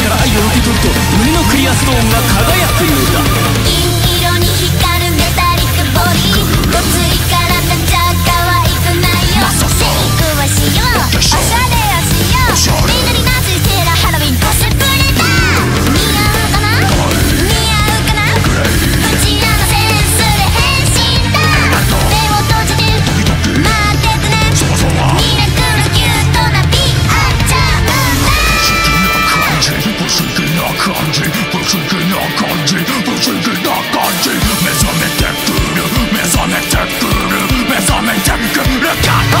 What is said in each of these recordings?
ちから愛を受け取ると胸のクリアストーンが輝くのだ。銀色に光るメタリックボディ、ごつい体じゃ可愛くないよ。シェイクはしよう、おしゃれをしよう。みんなになぜセーラーハロウィンコスプレだ。似合うかな、うちらのセンスで変身だ。目を閉じて待っててね、ミラクルキュートなピアちゃんだ。不思議な感じ、目覚めてくるカッコン。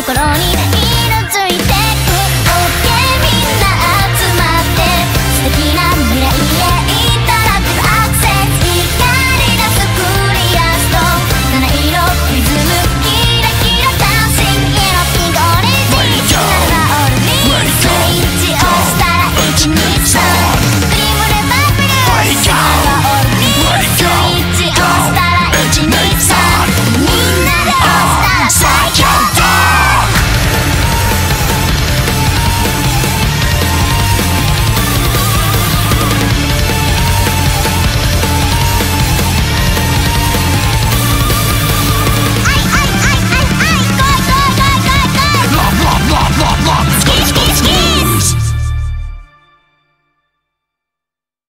心に